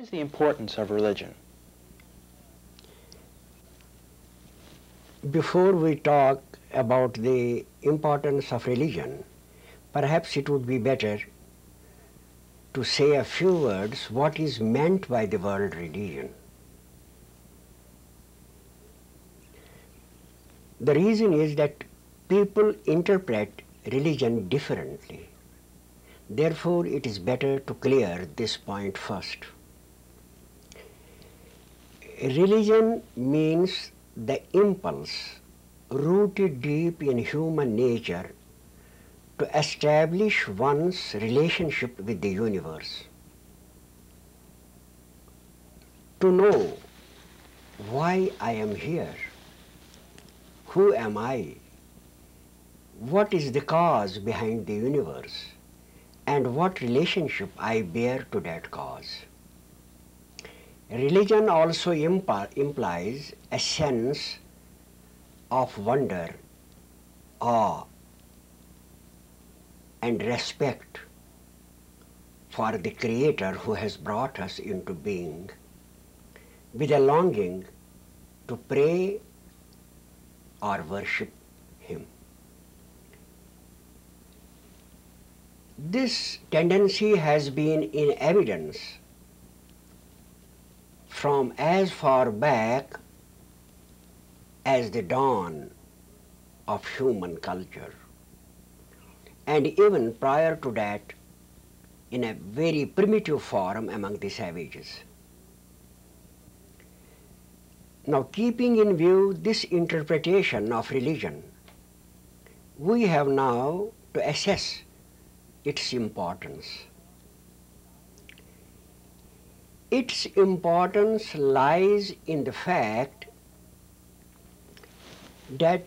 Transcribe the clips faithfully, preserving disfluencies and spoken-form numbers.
What is the importance of religion? Before we talk about the importance of religion, perhaps it would be better to say a few words what is meant by the word religion. The reason is that people interpret religion differently. Therefore, it is better to clear this point first. Religion means the impulse rooted deep in human nature to establish one's relationship with the universe, to know why I am here, who am I, what is the cause behind the universe, and what relationship I bear to that cause. Religion also implies a sense of wonder, awe, and respect for the Creator who has brought us into being, with a longing to pray or worship Him. This tendency has been in evidence from as far back as the dawn of human culture, and even prior to that in a very primitive form among the savages. Now, keeping in view this interpretation of religion, we have now to assess its importance. Its importance lies in the fact that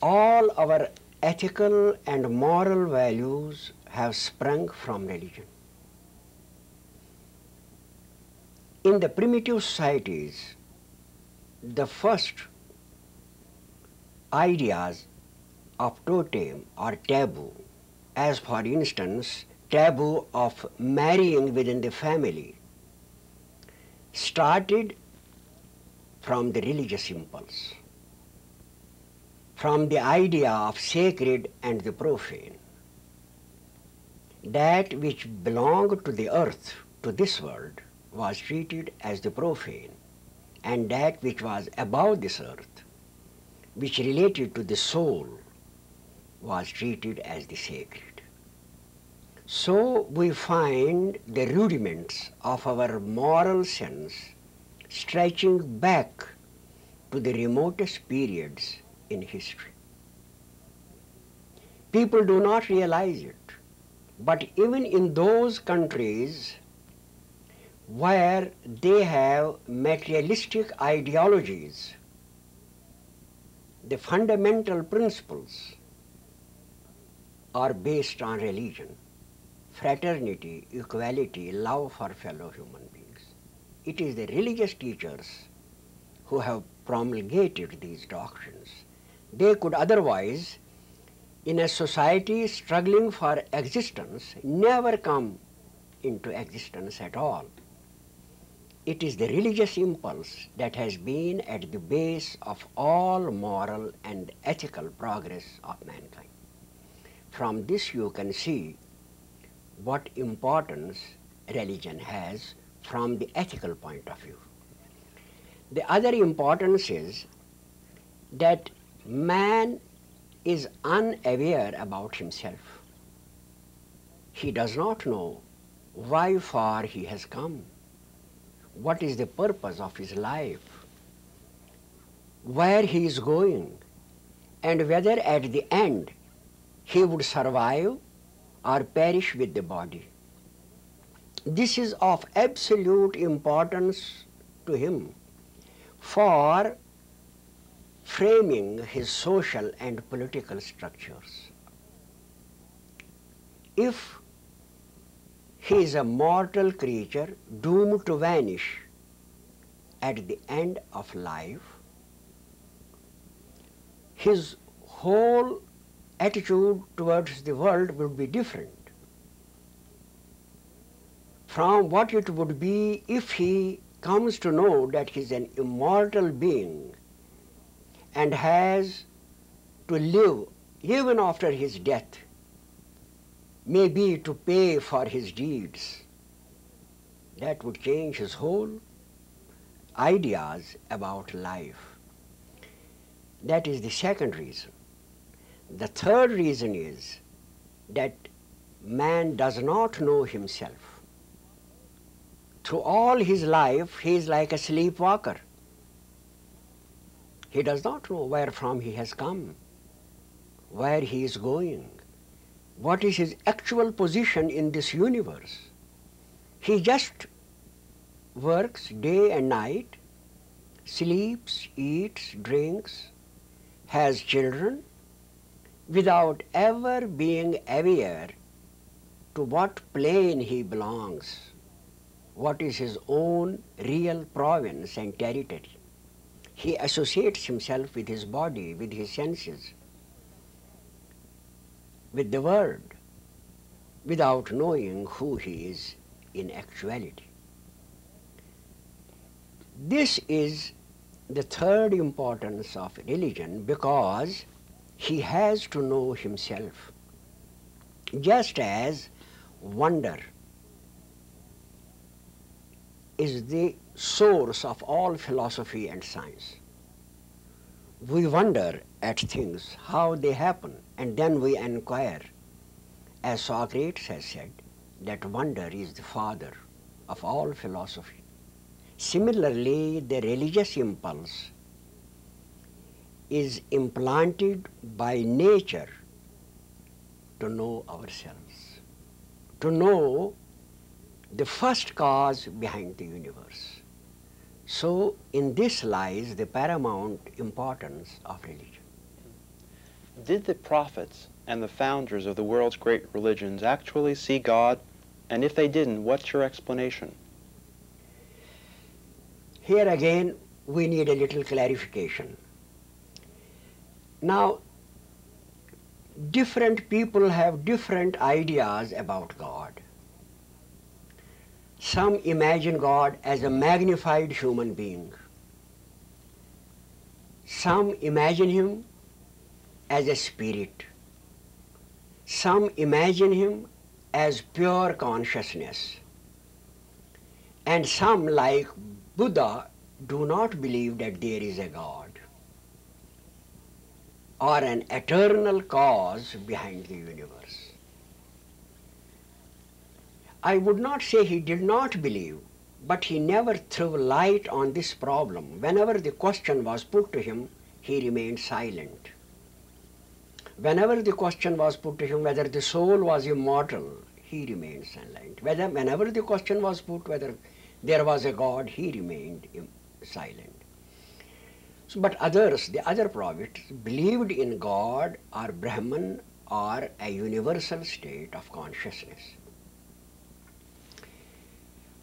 all our ethical and moral values have sprung from religion. In the primitive societies, the first ideas of totem or taboo, as for instance, taboo of marrying within the family, started from the religious impulse, from the idea of sacred and the profane. That which belonged to the earth, to this world, was treated as the profane, and that which was above this earth, which related to the soul, was treated as the sacred. So we find the rudiments of our moral sense stretching back to the remotest periods in history. People do not realize it, but even in those countries where they have materialistic ideologies, the fundamental principles are based on religion: fraternity, equality, love for fellow human beings. It is the religious teachers who have promulgated these doctrines. They could otherwise, in a society struggling for existence, never come into existence at all. It is the religious impulse that has been at the base of all moral and ethical progress of mankind. From this you can see what importance religion has from the ethical point of view. The other importance is that man is unaware about himself. He does not know how far he has come, what is the purpose of his life, where he is going, and whether at the end he would survive or perish with the body. This is of absolute importance to him for framing his social and political structures. If he is a mortal creature doomed to vanish at the end of life, his whole attitude towards the world will be different from what it would be if he comes to know that he is an immortal being and has to live even after his death, maybe to pay for his deeds. That would change his whole ideas about life. That is the second reason. The third reason is that man does not know himself. Through all his life, he is like a sleepwalker. He does not know where from he has come, where he is going, what is his actual position in this universe. He just works day and night, sleeps, eats, drinks, has children, without ever being aware to what plane he belongs, what is his own real province and territory. He associates himself with his body, with his senses, with the world, without knowing who he is in actuality. This is the third importance of religion, because he has to know himself. Just as wonder is the source of all philosophy and science. We wonder at things, how they happen, and then we inquire. As Socrates has said, that wonder is the father of all philosophy. Similarly, the religious impulse is implanted by nature to know ourselves, to know the first cause behind the universe. So, in this lies the paramount importance of religion. Did the prophets and the founders of the world's great religions actually see God? And if they didn't, what's your explanation? Here again, we need a little clarification. Now, different people have different ideas about God. Some imagine God as a magnified human being. Some imagine him as a spirit. Some imagine him as pure consciousness. And some, like Buddha, do not believe that there is a God or an eternal cause behind the universe. I would not say he did not believe, but he never threw light on this problem. Whenever the question was put to him, he remained silent. Whenever the question was put to him whether the soul was immortal, he remained silent. Whether, whenever the question was put whether there was a God, he remained silent. So, but others, the other prophets, believed in God or Brahman or a universal state of consciousness.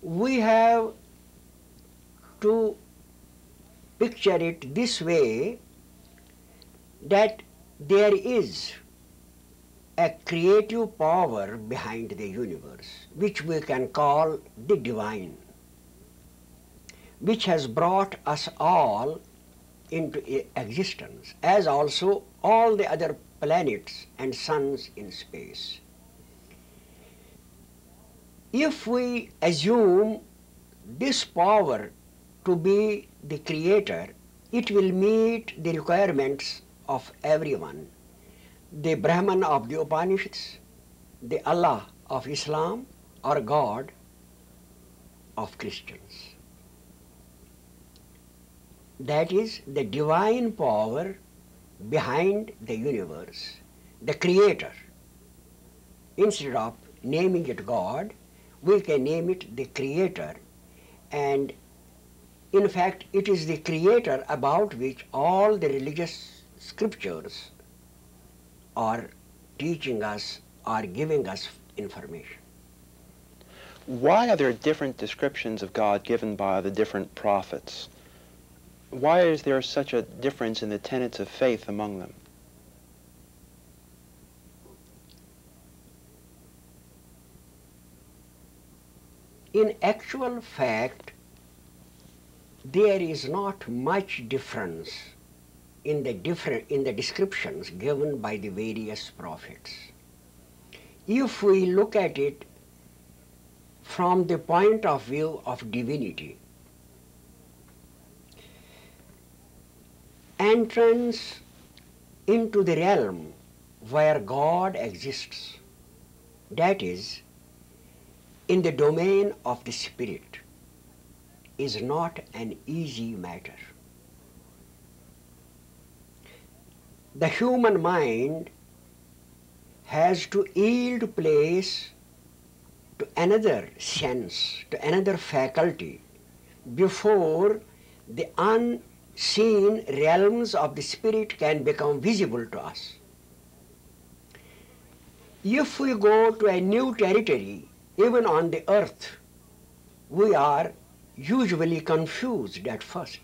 We have to picture it this way, that there is a creative power behind the universe, which we can call the divine, which has brought us all into existence, as also all the other planets and suns in space. If we assume this power to be the creator, it will meet the requirements of everyone. The Brahman of the Upanishads, the Allah of Islam, or God of Christians. That is the divine power behind the universe, the creator. Instead of naming it God, we can name it the Creator, and in fact it is the Creator about which all the religious scriptures are teaching us, are giving us information. Why are there different descriptions of God given by the different prophets? Why is there such a difference in the tenets of faith among them? In actual fact, there is not much difference in the different in the descriptions given by the various prophets. If we look at it from the point of view of divinity, entrance into the realm where God exists, that is, in the domain of the spirit, is not an easy matter. The human mind has to yield place to another sense, to another faculty, before the unseen realms of the spirit can become visible to us. If we go to a new territory, even on the earth, we are usually confused at first,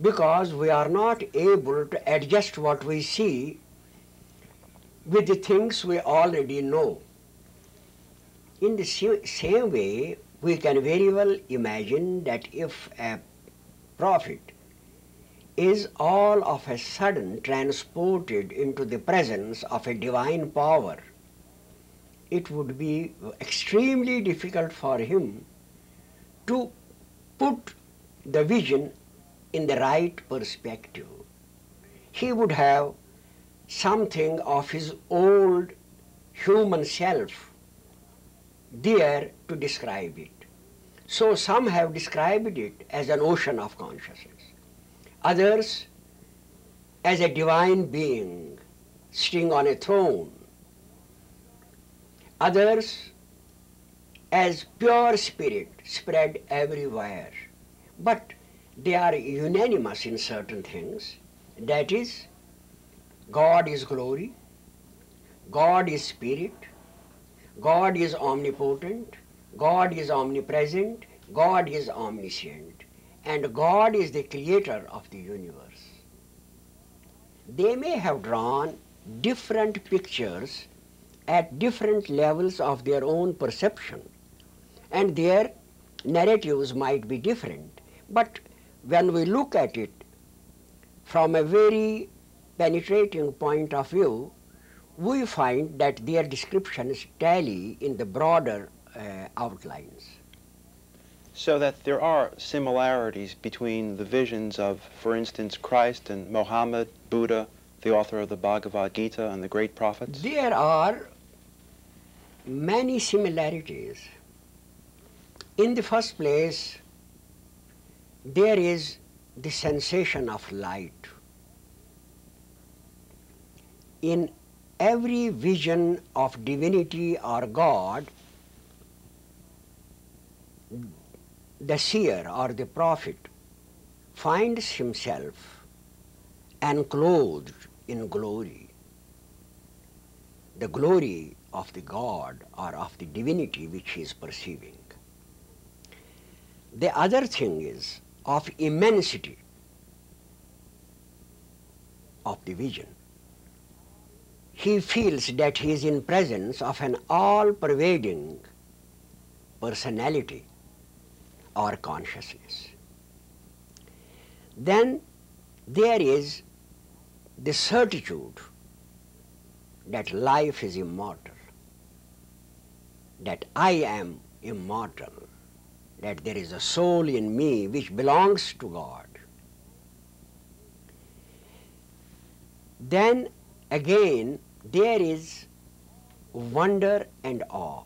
because we are not able to adjust what we see with the things we already know. In the same way, we can very well imagine that if a prophet is all of a sudden transported into the presence of a divine power, it would be extremely difficult for him to put the vision in the right perspective. He would have something of his old human self there to describe it. So some have described it as an ocean of consciousness, others as a divine being sitting on a throne, others as pure spirit spread everywhere. But they are unanimous in certain things, that is, God is glory, God is spirit, God is omnipotent, God is omnipresent, God is omniscient, and God is the creator of the universe. They may have drawn different pictures at different levels of their own perception, and their narratives might be different. But when we look at it from a very penetrating point of view, we find that their descriptions tally in the broader uh, outlines. So that there are similarities between the visions of, for instance, Christ and Mohammed, Buddha, the author of the Bhagavad Gita, and the great prophets? There are many similarities. In the first place, there is the sensation of light. In every vision of divinity or God, the seer or the prophet finds himself enclosed in glory, the glory of the God or of the divinity which he is perceiving. The other thing is of immensity of the vision. He feels that he is in presence of an all-pervading personality or consciousness. Then there is the certitude that life is immortal, that I am immortal, that there is a soul in me which belongs to God. Then again, there is wonder and awe.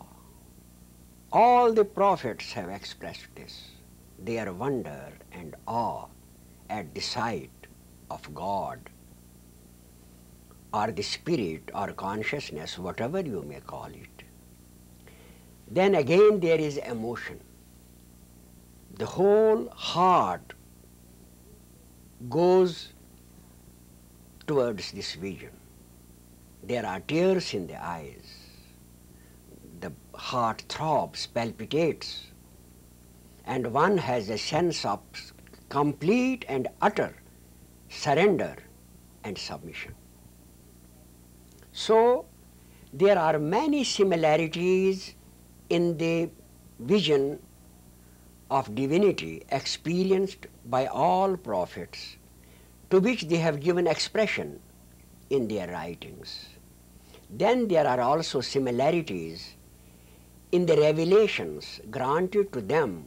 All the prophets have expressed this, their wonder and awe at the sight of God or the spirit or consciousness, whatever you may call it. Then again, there is emotion. The whole heart goes towards this vision. There are tears in the eyes. The heart throbs, palpitates, and one has a sense of complete and utter surrender and submission. So there are many similarities in the vision of divinity experienced by all prophets, to which they have given expression in their writings. Then there are also similarities in the revelations granted to them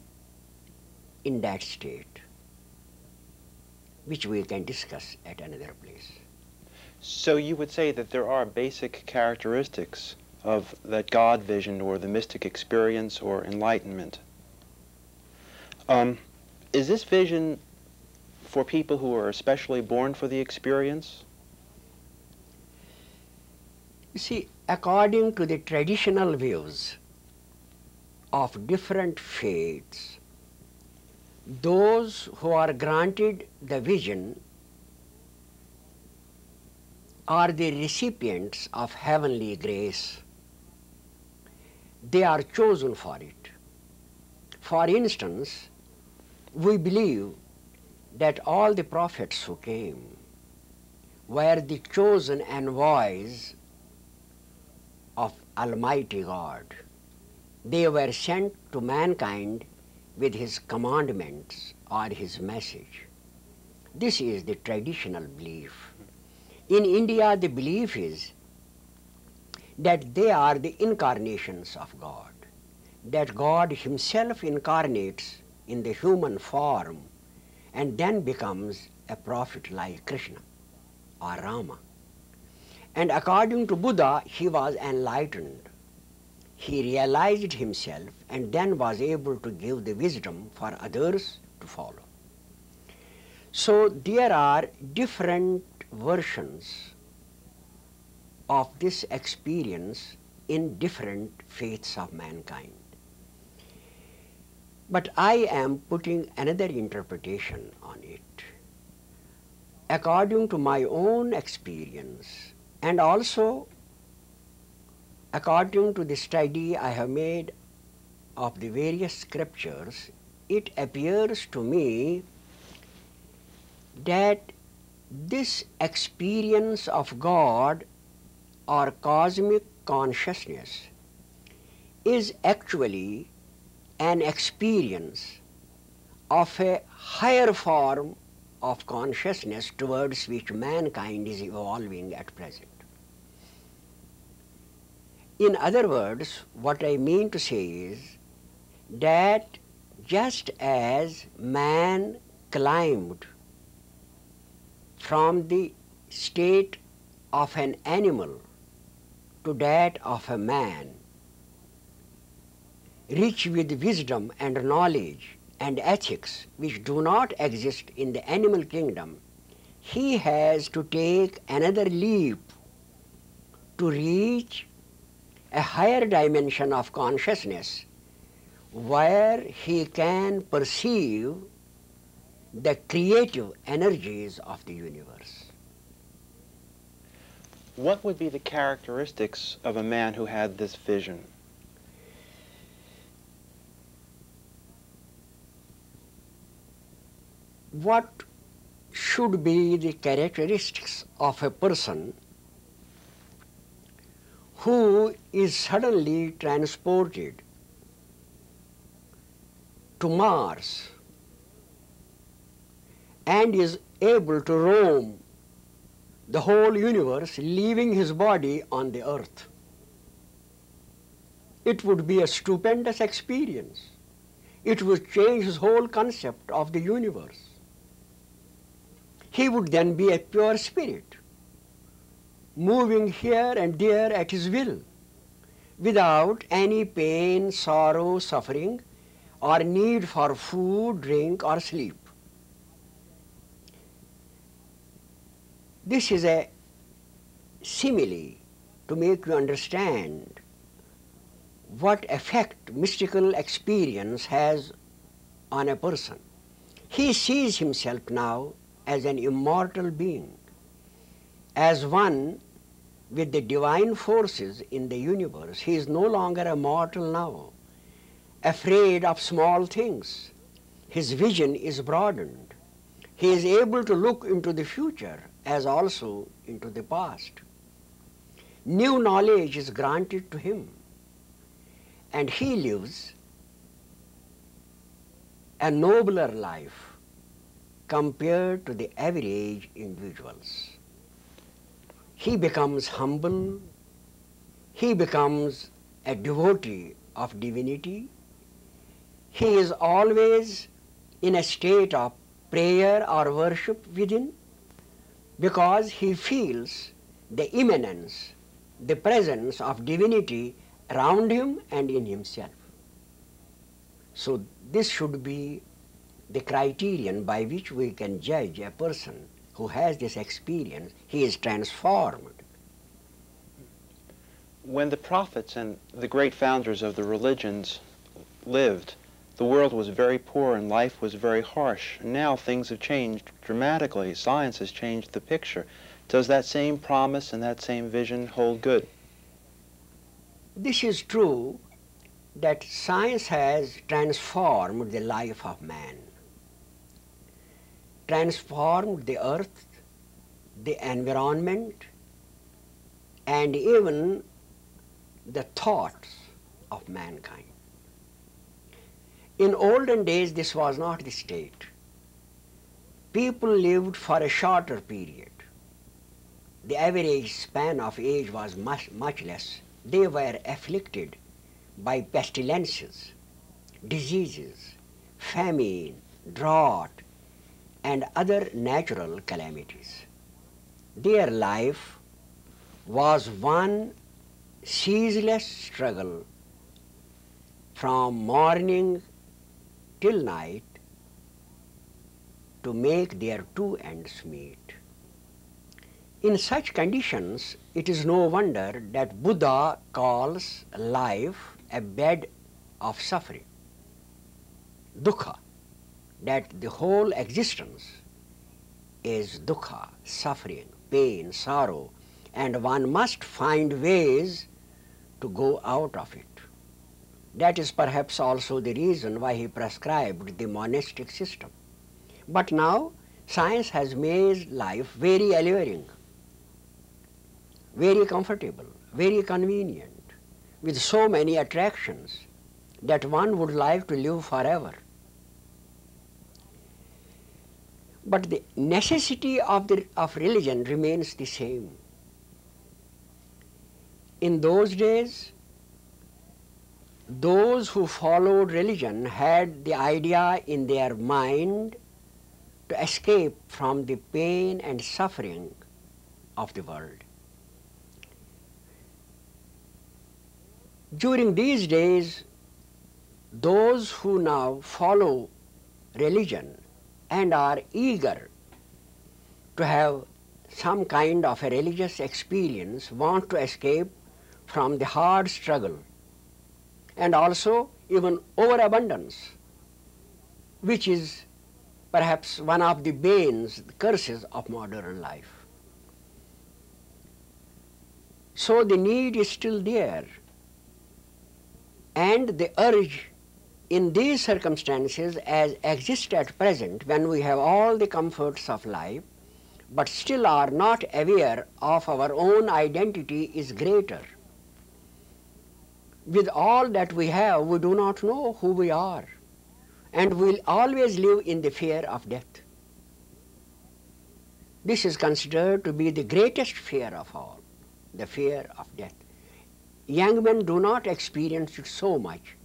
in that state, which we can discuss at another place. So you would say that there are basic characteristics of that God vision or the mystic experience or enlightenment. Um, is this vision for people who are especially born for the experience? You see, according to the traditional views of different faiths, those who are granted the vision are the recipients of heavenly grace. They are chosen for it. For instance, we believe that all the prophets who came were the chosen envoys of Almighty God. They were sent to mankind with His commandments or His message. This is the traditional belief. In India, the belief is that they are the incarnations of God, that God Himself incarnates in the human form and then becomes a prophet like Krishna or Rama. And according to Buddha, he was enlightened. He realized himself and then was able to give the wisdom for others to follow. So there are different versions of this experience in different faiths of mankind. But I am putting another interpretation on it. According to my own experience and also according to the study I have made of the various scriptures, it appears to me that this experience of God or cosmic consciousness is actually an experience of a higher form of consciousness towards which mankind is evolving at present. In other words, what I mean to say is that just as man climbed from the state of an animal to that of a man, rich with wisdom and knowledge and ethics which do not exist in the animal kingdom, he has to take another leap to reach a higher dimension of consciousness where he can perceive the creative energies of the universe. What would be the characteristics of a man who had this vision? What should be the characteristics of a person who is suddenly transported to Mars and is able to roam the whole universe, leaving his body on the earth? It would be a stupendous experience. It would change his whole concept of the universe. He would then be a pure spirit, moving here and there at his will, without any pain, sorrow, suffering, or need for food, drink, or sleep. This is a simile to make you understand what effect mystical experience has on a person. He sees himself now as an immortal being, as one with the divine forces in the universe. He is no longer a mortal now, afraid of small things. His vision is broadened. He is able to look into the future as also into the past. New knowledge is granted to him, and he lives a nobler life compared to the average individuals. He becomes humble, he becomes a devotee of divinity, he is always in a state of prayer or worship within, because he feels the immanence, the presence of divinity around him and in himself. So this should be the criterion by which we can judge a person who has this experience. He is transformed. When the prophets and the great founders of the religions lived, the world was very poor and life was very harsh. Now things have changed dramatically. Science has changed the picture. Does that same promise and that same vision hold good? This is true, that science has transformed the life of man, transformed the earth, the environment, and even the thoughts of mankind. In olden days, this was not the state. People lived for a shorter period. The average span of age was much, much less. They were afflicted by pestilences, diseases, famine, drought, and other natural calamities. Their life was one ceaseless struggle from morning till night to make their two ends meet. In such conditions, it is no wonder that Buddha calls life a bed of suffering, dukkha, that the whole existence is dukkha, suffering, pain, sorrow, and one must find ways to go out of it. That is perhaps also the reason why he prescribed the monastic system. But now science has made life very alluring, very comfortable, very convenient, with so many attractions that one would like to live forever. But the necessity of, the, of religion remains the same. In those days, those who followed religion had the idea in their mind to escape from the pain and suffering of the world. During these days, those who now follow religion and are eager to have some kind of a religious experience want to escape from the hard struggle, and also even overabundance, which is perhaps one of the banes, the curses of modern life. So the need is still there, and the urge in these circumstances as exists at present, when we have all the comforts of life but still are not aware of our own identity, is greater. With all that we have, we do not know who we are, and we'll always live in the fear of death. This is considered to be the greatest fear of all, the fear of death. Young men do not experience it so much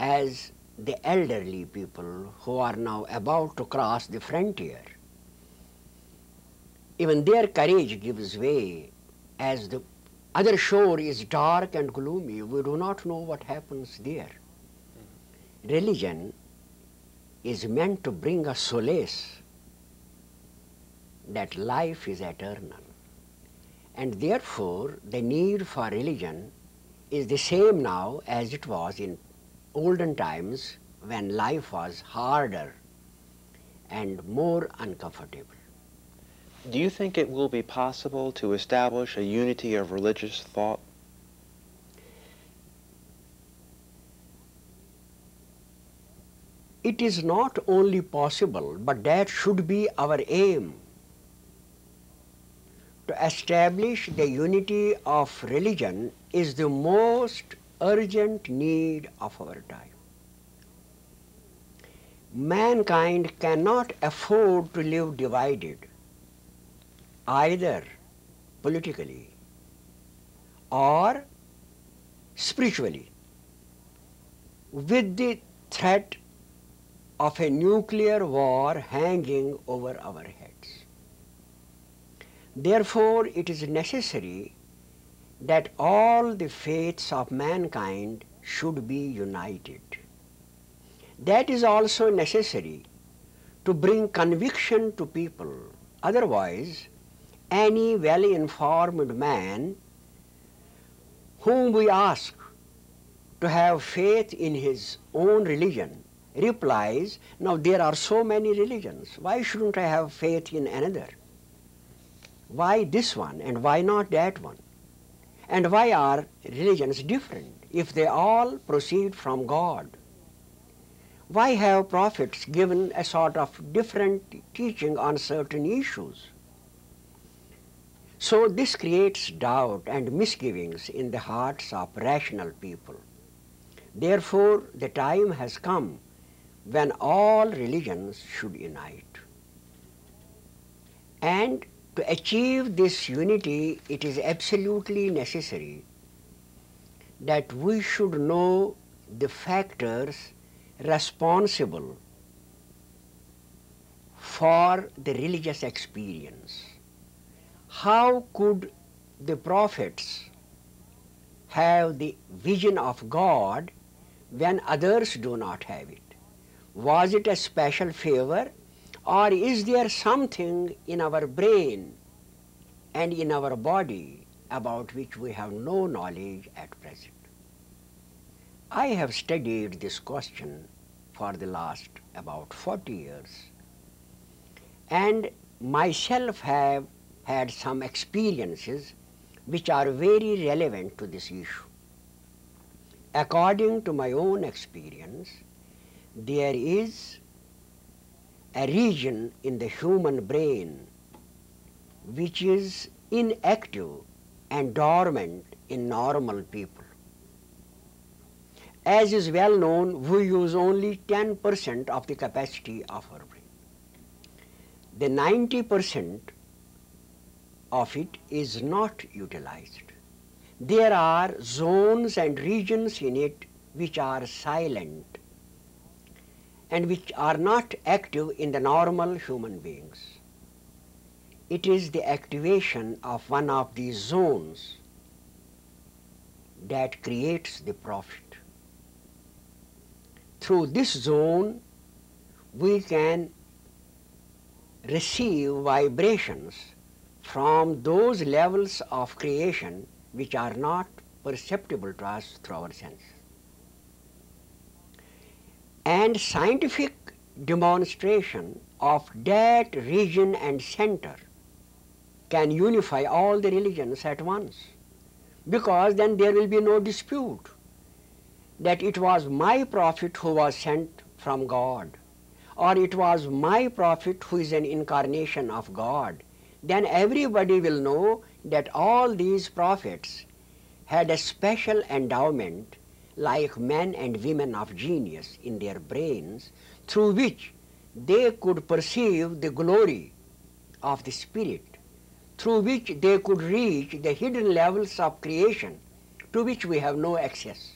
as the elderly people who are now about to cross the frontier. Even their courage gives way as the other shore is dark and gloomy. We do not know what happens there. Religion is meant to bring us solace that life is eternal, and therefore the need for religion is the same now as it was in olden times, when life was harder and more uncomfortable. Do you think it will be possible to establish a unity of religious thought? It is not only possible, but that should be our aim, to establish the unity of religion is the most urgent need of our time. mankind cannot afford to live divided, either politically or spiritually, with the threat of a nuclear war hanging over our heads. Therefore, it is necessary that all the faiths of mankind should be united. That is also necessary to bring conviction to people. Otherwise, any well-informed man whom we ask to have faith in his own religion replies, now there are so many religions, why shouldn't I have faith in another? Why this one and why not that one? And why are religions different if they all proceed from God? Why have prophets given a sort of different teaching on certain issues? So this creates doubt and misgivings in the hearts of rational people. Therefore, the time has come when all religions should unite. And to achieve this unity, it is absolutely necessary that we should know the factors responsible for the religious experience. How could the prophets have the vision of God when others do not have it? Was it a special favor, or is there something in our brain and in our body about which we have no knowledge at present? I have studied this question for the last about forty years, and myself have had some experiences which are very relevant to this issue. According to my own experience, there is a region in the human brain which is inactive and dormant in normal people. As is well known, we use only ten percent of the capacity of our brain. The ninety percent of it is not utilized. There are zones and regions in it which are silent and which are not active in the normal human beings. It is the activation of one of these zones that creates the profit. Through this zone, we can receive vibrations from those levels of creation which are not perceptible to us through our senses. And scientific demonstration of that region and center can unify all the religions at once, because then there will be no dispute that it was my prophet who was sent from God, or it was my prophet who is an incarnation of God. Then everybody will know that all these prophets had a special endowment, like men and women of genius, in their brains, through which they could perceive the glory of the Spirit, through which they could reach the hidden levels of creation to which we have no access.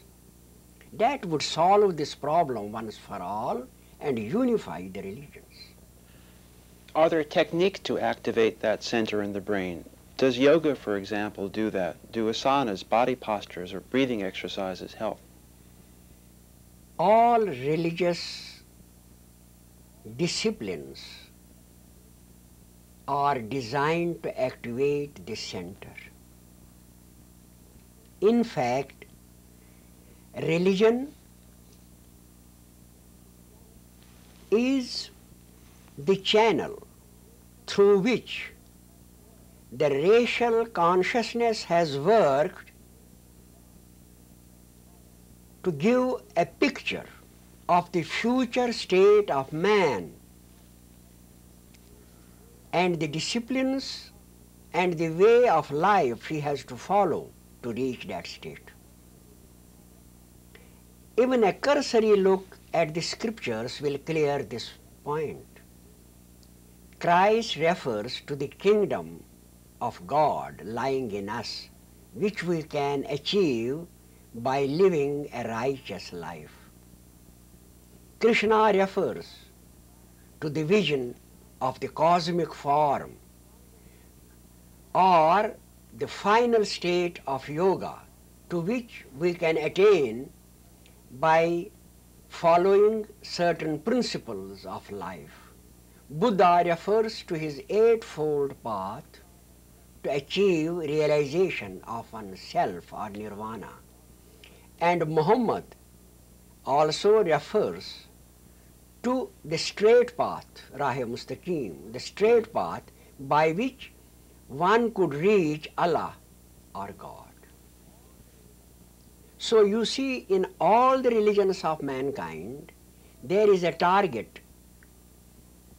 That would solve this problem once for all and unify the religions. Are there techniques to activate that center in the brain? Does yoga, for example, do that? Do asanas, body postures, or breathing exercises help? All religious disciplines are designed to activate the center. In fact, religion is the channel through which the racial consciousness has worked to give a picture of the future state of man, and the disciplines and the way of life he has to follow to reach that state. Even a cursory look at the scriptures will clear this point. Christ refers to the kingdom of God lying in us, which we can achieve by living a righteous life. Krishna refers to the vision of the cosmic form or the final state of yoga, to which we can attain by following certain principles of life. Buddha refers to his eightfold path to achieve realization of oneself or nirvana. And Muhammad also refers to the straight path, Rahe Mustaqeem, the straight path by which one could reach Allah or God. So you see, in all the religions of mankind, there is a target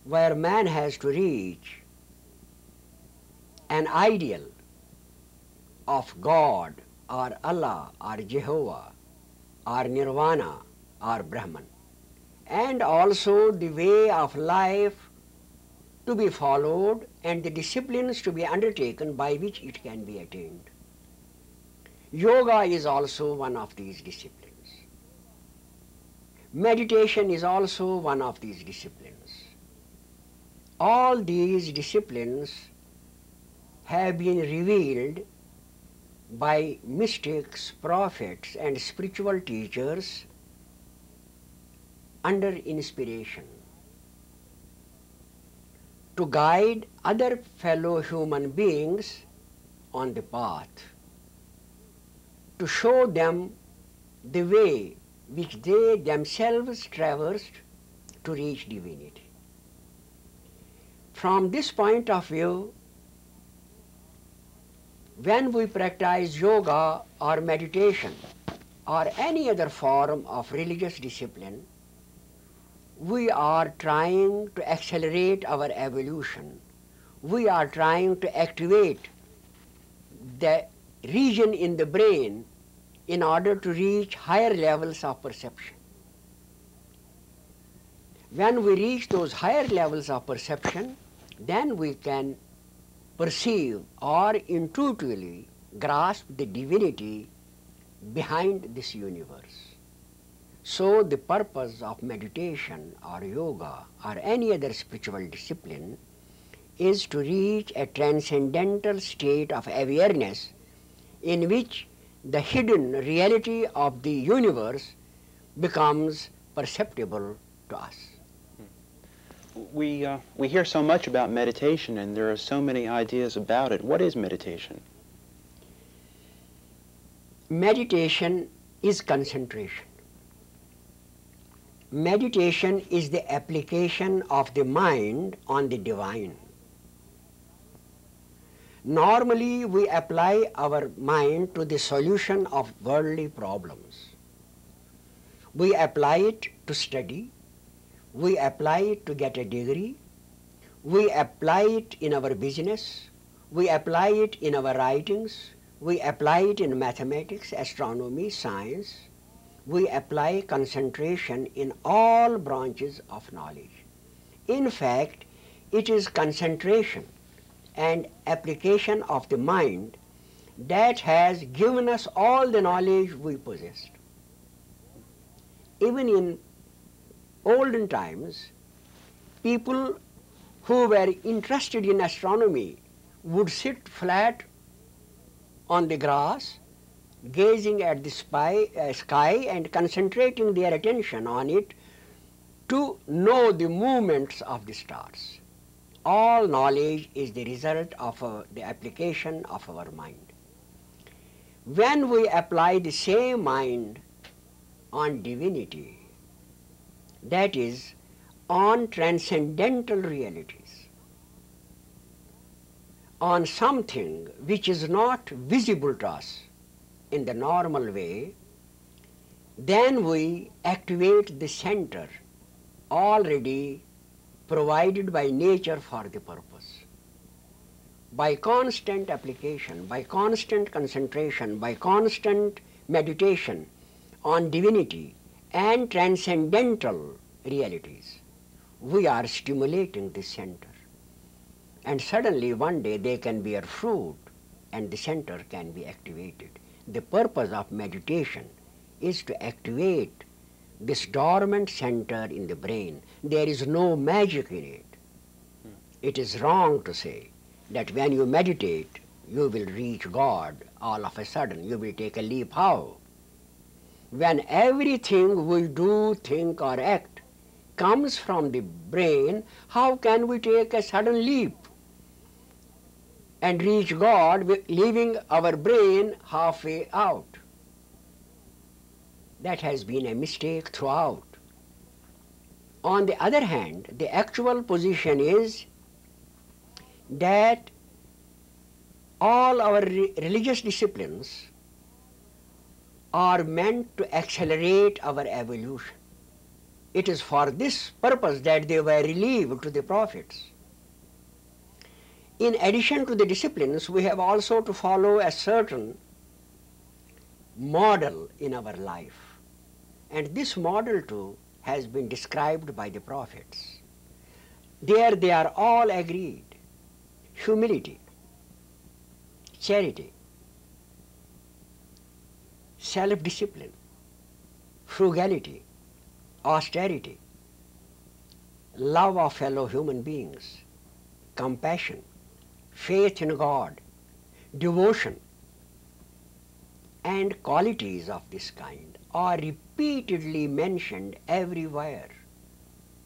where man has to reach an ideal of God or Allah or Jehovah or Nirvana or Brahman, and also the way of life to be followed and the disciplines to be undertaken by which it can be attained. Yoga is also one of these disciplines. Meditation is also one of these disciplines. All these disciplines have been revealed by mystics, prophets and spiritual teachers under inspiration to guide other fellow human beings on the path, to show them the way which they themselves traversed to reach divinity. From this point of view, when we practice yoga or meditation or any other form of religious discipline, we are trying to accelerate our evolution. We are trying to activate the region in the brain in order to reach higher levels of perception. When we reach those higher levels of perception, then we can perceive or intuitively grasp the divinity behind this universe. So the purpose of meditation or yoga or any other spiritual discipline is to reach a transcendental state of awareness in which the hidden reality of the universe becomes perceptible to us. We, uh, we hear so much about meditation and there are so many ideas about it. What is meditation? Meditation is concentration. Meditation is the application of the mind on the divine. Normally, we apply our mind to the solution of worldly problems. We apply it to study. We apply it to get a degree. We apply it in our business. We apply it in our writings. We apply it in mathematics, astronomy, science. We apply concentration in all branches of knowledge. In fact, it is concentration and application of the mind that has given us all the knowledge we possessed. Even in olden times, people who were interested in astronomy would sit flat on the grass, gazing at the spy, uh, sky and concentrating their attention on it to know the movements of the stars. All knowledge is the result of uh, the application of our mind. When we apply the same mind on divinity, that is, on transcendental realities, on something which is not visible to us in the normal way, then we activate the center already provided by nature for the purpose. By constant application, by constant concentration, by constant meditation on divinity and transcendental realities. We are stimulating the center. And suddenly one day they can bear fruit and the center can be activated. The purpose of meditation is to activate this dormant center in the brain. There is no magic in it. It is wrong to say that when you meditate, you will reach God all of a sudden. You will take a leap. How? When everything we do, think or act comes from the brain, how can we take a sudden leap and reach God leaving our brain halfway out? That has been a mistake throughout. On the other hand, the actual position is that all our re- religious disciplines are meant to accelerate our evolution. It is for this purpose that they were relieved to the prophets. In addition to the disciplines, we have also to follow a certain model in our life. And this model too has been described by the prophets. There they are all agreed. Humility, charity, self-discipline, frugality, austerity, love of fellow human beings, compassion, faith in God, devotion, and qualities of this kind are repeatedly mentioned everywhere.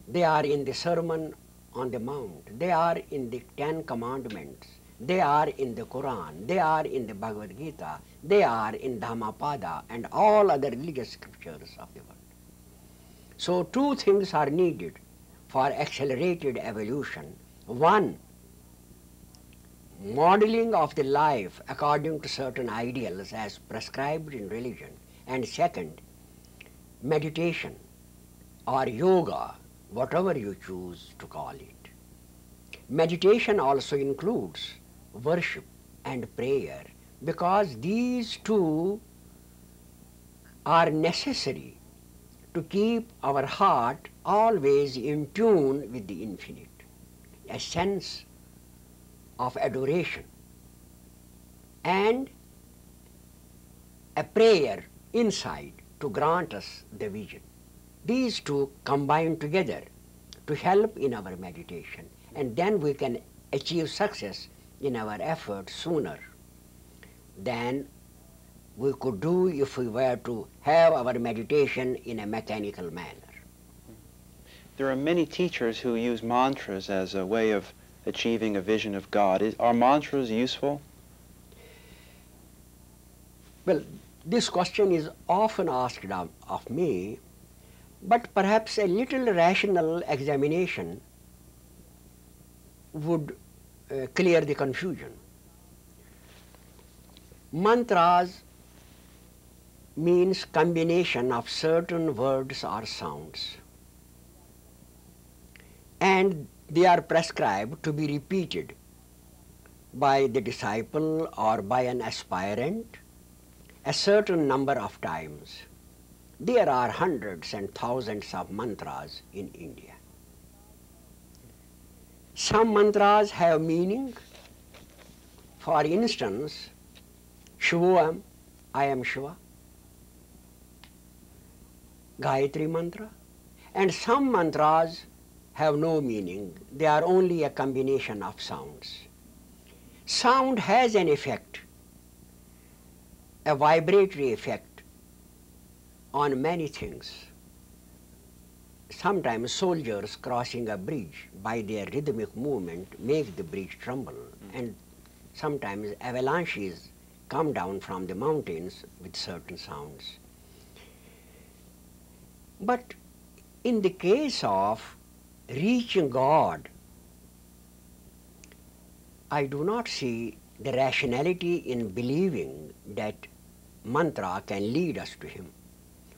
They are in the Sermon on the Mount, they are in the Ten Commandments, they are in the Quran, they are in the Bhagavad Gita, they are in Dhammapada and all other religious scriptures of the world. So two things are needed for accelerated evolution. One, modeling of the life according to certain ideals as prescribed in religion, and second, meditation or yoga, whatever you choose to call it. Meditation also includes worship and prayer, because these two are necessary to keep our heart always in tune with the infinite. A sense of adoration and a prayer inside to grant us the vision. These two combine together to help in our meditation, and then we can achieve success in our effort sooner than we could do if we were to have our meditation in a mechanical manner. There are many teachers who use mantras as a way of achieving a vision of God. Is, are mantras useful? Well, this question is often asked of, of me. But perhaps a little rational examination would uh, clear the confusion. Mantras means combination of certain words or sounds, and they are prescribed to be repeated by the disciple or by an aspirant a certain number of times. There are hundreds and thousands of mantras in India. Some mantras have meaning. For instance, Shivam, I am Shiva, Gayatri Mantra, and some mantras have no meaning. They are only a combination of sounds. Sound has an effect, a vibratory effect, on many things. Sometimes soldiers crossing a bridge by their rhythmic movement make the bridge tremble, and sometimes avalanches come down from the mountains with certain sounds. But in the case of reaching God, I do not see the rationality in believing that mantra can lead us to Him.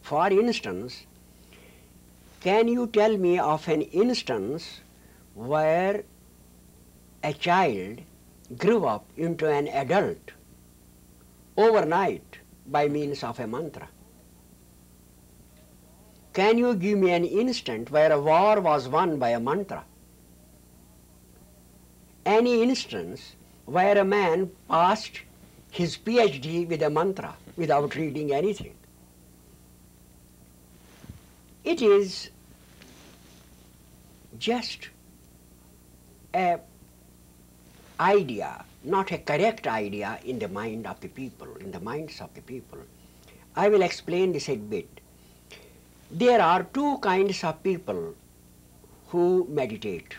For instance, can you tell me of an instance where a child grew up into an adult overnight by means of a mantra? Can you give me an instant where a war was won by a mantra? Any instance where a man passed his PhD with a mantra without reading anything? It is just an idea, not a correct idea in the mind of the people, in the minds of the people. I will explain this a bit. There are two kinds of people who meditate,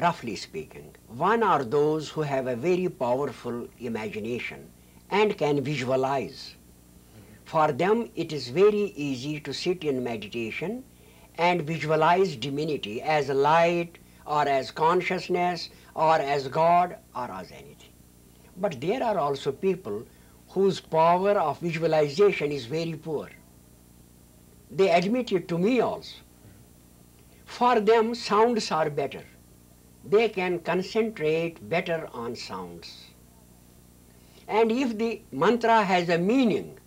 roughly speaking. One are those who have a very powerful imagination and can visualize. For them, it is very easy to sit in meditation and visualize divinity as light or as consciousness or as God or as anything. But there are also people whose power of visualization is very poor. They admit it to me also. For them, sounds are better. They can concentrate better on sounds. And if the mantra has a meaning,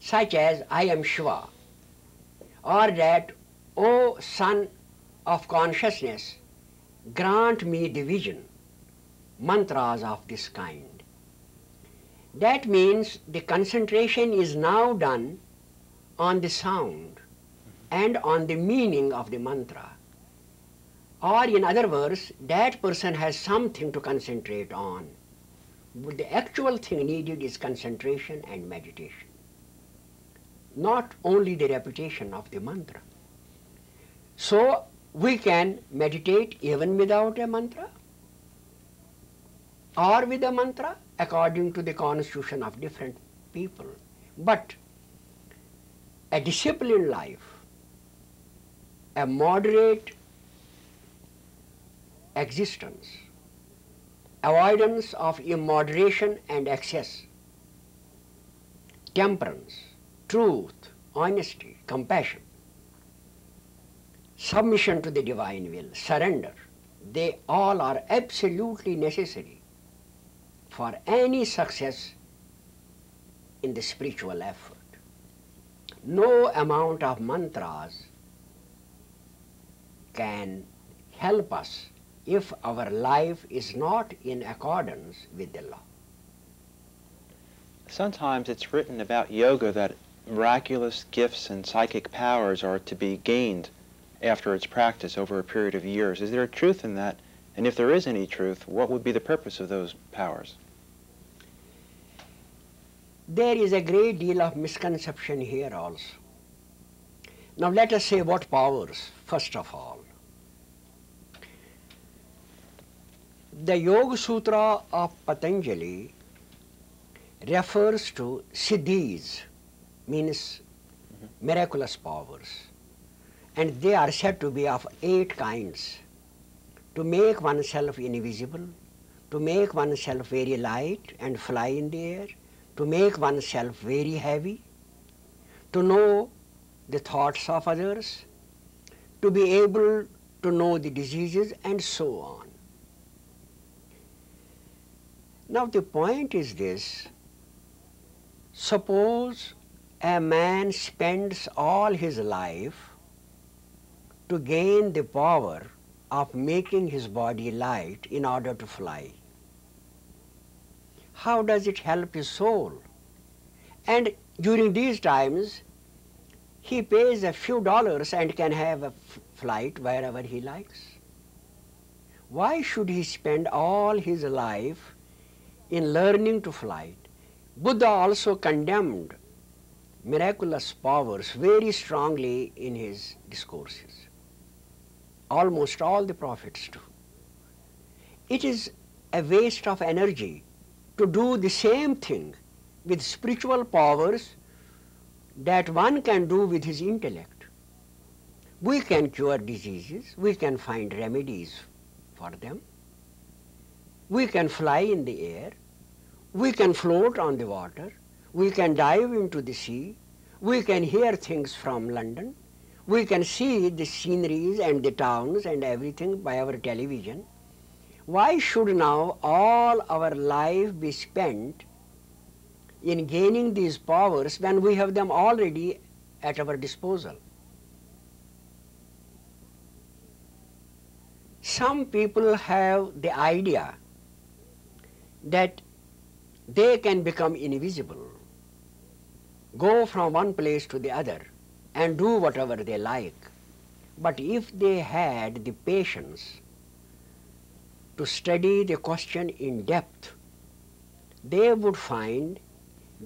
such as I am Shiva, or that, O Son of Consciousness, grant me the vision, mantras of this kind. That means the concentration is now done on the sound and on the meaning of the mantra. Or in other words, that person has something to concentrate on. But the actual thing needed is concentration and meditation, not only the repetition of the mantra. So we can meditate even without a mantra or with a mantra according to the constitution of different people. But a disciplined life, a moderate existence, avoidance of immoderation and excess, temperance, truth, honesty, compassion, submission to the divine will, surrender, they all are absolutely necessary for any success in the spiritual effort. No amount of mantras can help us if our life is not in accordance with the law. Sometimes it's written about yoga that miraculous gifts and psychic powers are to be gained after its practice over a period of years. Is there a truth in that? And if there is any truth, what would be the purpose of those powers? There is a great deal of misconception here also. Now let us say what powers, first of all. The Yoga Sutra of Patanjali refers to Siddhis, means miraculous powers, and they are said to be of eight kinds: to make oneself invisible, to make oneself very light and fly in the air, to make oneself very heavy, to know the thoughts of others, to be able to know the diseases, and so on. Now the point is this: suppose a man spends all his life to gain the power of making his body light in order to fly. How does it help his soul? And during these times, he pays a few dollars and can have a flight wherever he likes. Why should he spend all his life in learning to fly? Buddha also condemned miraculous powers very strongly in his discourses. Almost all the prophets do. It is a waste of energy to do the same thing with spiritual powers that one can do with his intellect. We can cure diseases, we can find remedies for them, we can fly in the air, we can float on the water, we can dive into the sea, we can hear things from London, we can see the sceneries and the towns and everything by our television. Why should now all our life be spent in gaining these powers when we have them already at our disposal? some people have the idea that they can become invisible, go from one place to the other and do whatever they like. But if they had the patience to study the question in depth, they would find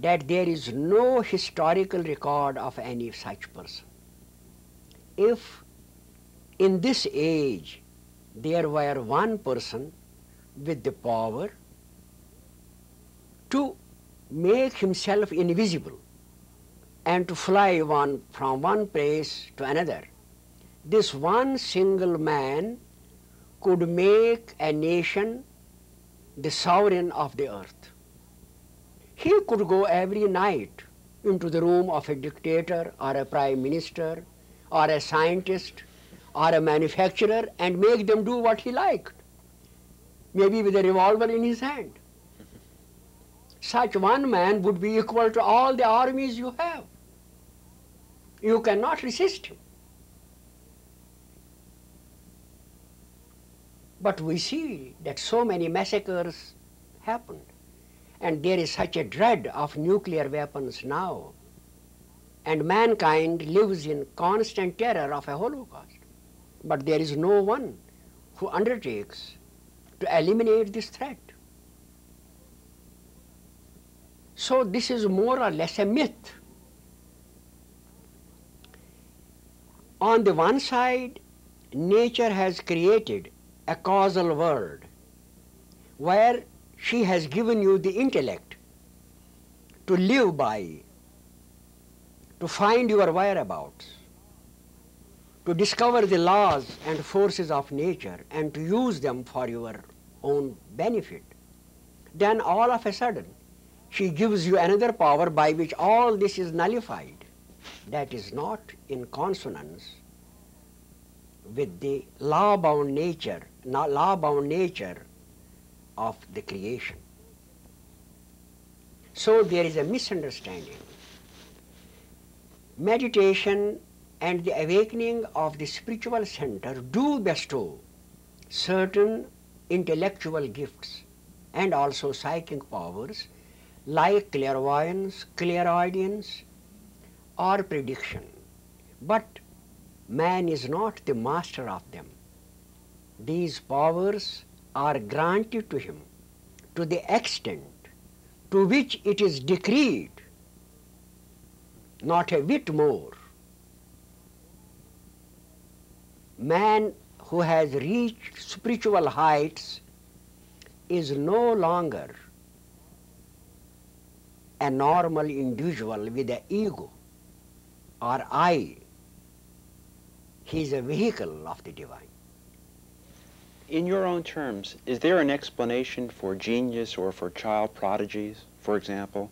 that there is no historical record of any such person. If in this age there were one person with the power to make himself invisible and to fly one from one place to another, this one single man could make a nation the sovereign of the earth. He could go every night into the room of a dictator or a prime minister or a scientist or a manufacturer and make them do what he liked, maybe with a revolver in his hand. Such one man would be equal to all the armies you have. You cannot resist him. But we see that so many massacres happened, and there is such a dread of nuclear weapons now, and mankind lives in constant terror of a Holocaust. But there is no one who undertakes to eliminate this threat. So this is more or less a myth. On the one side, nature has created a causal world where she has given you the intellect to live by, to find your whereabouts, to discover the laws and forces of nature and to use them for your own benefit. Then all of a sudden, she gives you another power by which all this is nullified. That is not in consonance with the law-bound nature, law-bound nature of the creation. So there is a misunderstanding. Meditation and the awakening of the spiritual center do bestow certain intellectual gifts and also psychic powers like clairvoyance, clairaudience, or prediction. But man is not the master of them. These powers are granted to him to the extent to which it is decreed, not a whit more. Man who has reached spiritual heights is no longer a normal individual with an ego or I. He is a vehicle of the divine. In your own terms, is there an explanation for genius or for child prodigies, for example?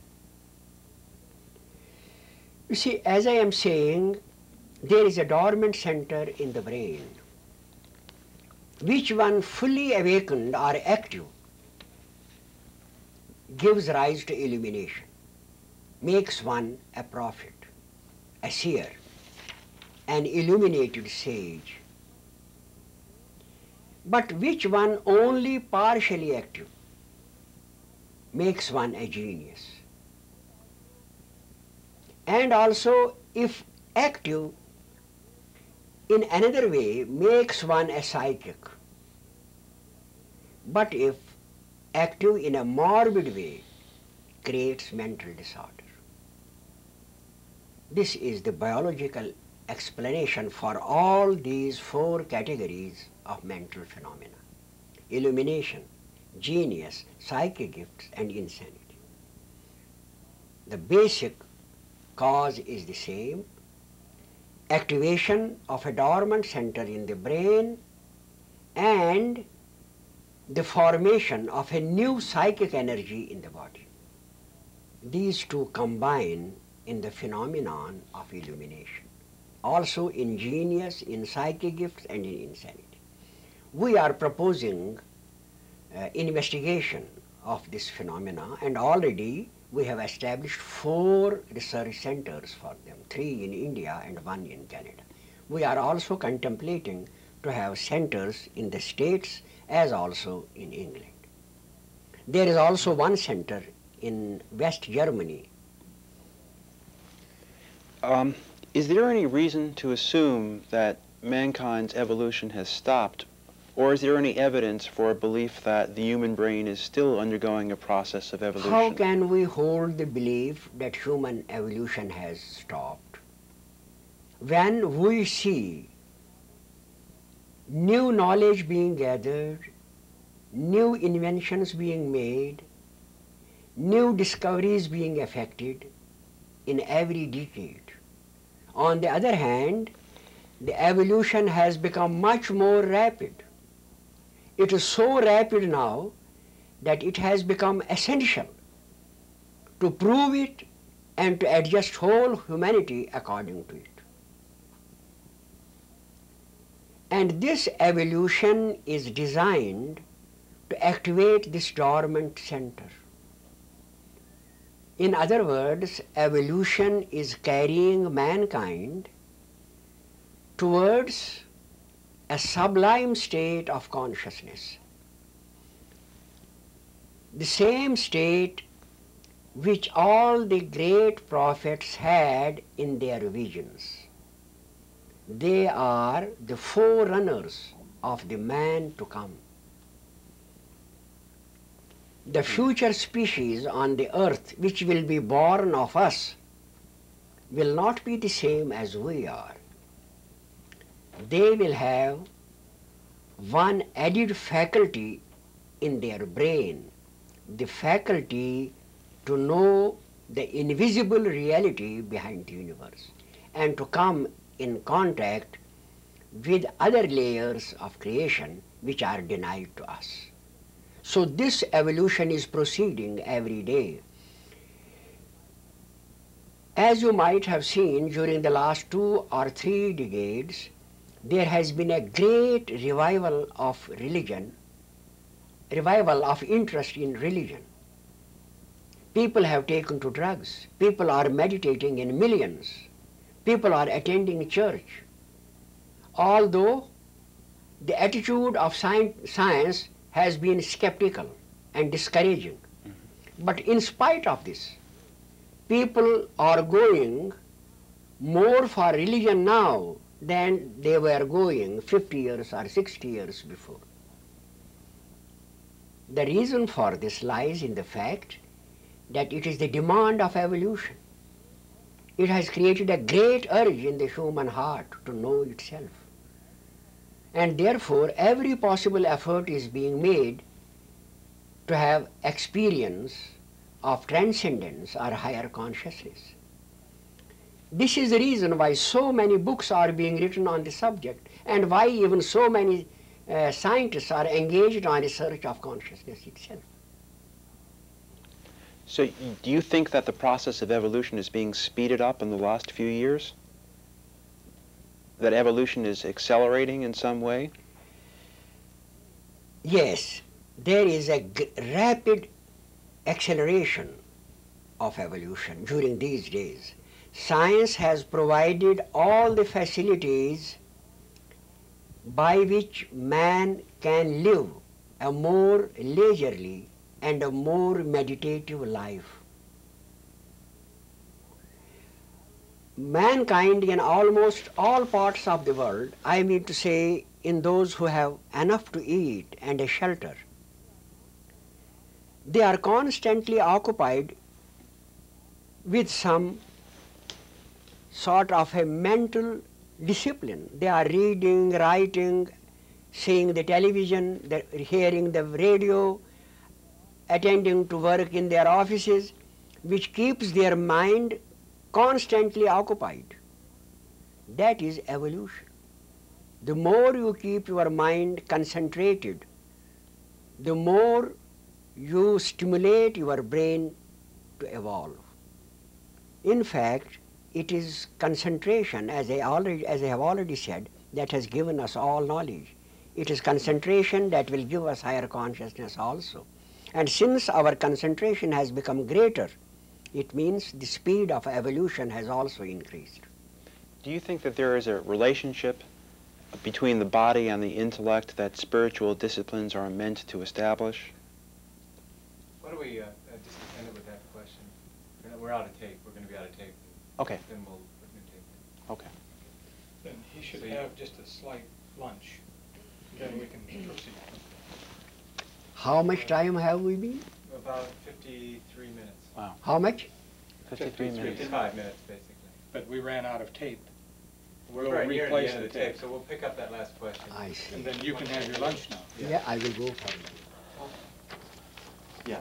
You see, as I am saying, there is a dormant center in the brain, which one fully awakened or active gives rise to illumination, makes one a prophet, a seer, an illuminated sage, but which one only partially active makes one a genius. And also, if active in another way, makes one a psychic, but if active in a morbid way, creates mental disorder. This is the biological explanation for all these four categories of mental phenomena: illumination, genius, psychic gifts, and insanity. The basic cause is the same: activation of a dormant center in the brain and the formation of a new psychic energy in the body. These two combine in the phenomenon of illumination, also in genius, in psychic gifts, and in insanity. We are proposing uh, investigation of this phenomena, and already we have established four research centers for them, three in India and one in Canada. We are also contemplating to have centers in the States as also in England. There is also one center in West Germany. Um, is there any reason to assume that mankind's evolution has stopped, or is there any evidence for a belief that the human brain is still undergoing a process of evolution? How can we hold the belief that human evolution has stopped when we see new knowledge being gathered, new inventions being made, new discoveries being effected in every decade? On the other hand, the evolution has become much more rapid. It is so rapid now that it has become essential to prove it and to adjust whole humanity according to it. And this evolution is designed to activate this dormant center. In other words, evolution is carrying mankind towards a sublime state of consciousness, the same state which all the great prophets had in their visions. They are the forerunners of the man to come. The future species on the earth which will be born of us will not be the same as we are. They will have one added faculty in their brain, the faculty to know the invisible reality behind the universe and to come in contact with other layers of creation which are denied to us. So this evolution is proceeding every day. As you might have seen, during the last two or three decades, there has been a great revival of religion, revival of interest in religion. People have taken to drugs, people are meditating in millions, people are attending church, although the attitude of science has been skeptical and discouraging. Mm-hmm. But in spite of this, people are going more for religion now than they were going fifty years or sixty years before. The reason for this lies in the fact that it is the demand of evolution. It has created a great urge in the human heart to know itself. And therefore, every possible effort is being made to have experience of transcendence or higher consciousness. This is the reason why so many books are being written on the subject and why even so many uh, scientists are engaged on research of consciousness itself. So, do you think that the process of evolution is being speeded up in the last few years? That evolution is accelerating in some way? Yes, there is a g rapid acceleration of evolution during these days. Science has provided all the facilities by which man can live a more leisurely and a more meditative life. Mankind in almost all parts of the world, I mean to say in those who have enough to eat and a shelter, they are constantly occupied with some sort of a mental discipline. They are reading, writing, seeing the television, hearing the radio, attending to work in their offices, which keeps their mind constantly occupied. That is evolution. The more you keep your mind concentrated, the more you stimulate your brain to evolve. In fact, it is concentration, as I already, as I have already said, that has given us all knowledge. It is concentration that will give us higher consciousness also. And since our concentration has become greater, it means the speed of evolution has also increased. Do you think that there is a relationship between the body and the intellect that spiritual disciplines are meant to establish. Why don't we uh, just end it with that question? We're out of tape. We're going to be out of tape. Okay. Then we'll put new tape in. Okay. Then he should so have just a slight lunch. Then we can proceed. How much time have we been? About fifty-three minutes. Wow. How much? fifty-three, fifty-three minutes. fifty-five minutes, basically. But we ran out of tape. We'll right replace the, the tape. tape, so we'll pick up that last question. I see. And then you can have your lunch now. Yeah, yeah I will go for it. Yeah.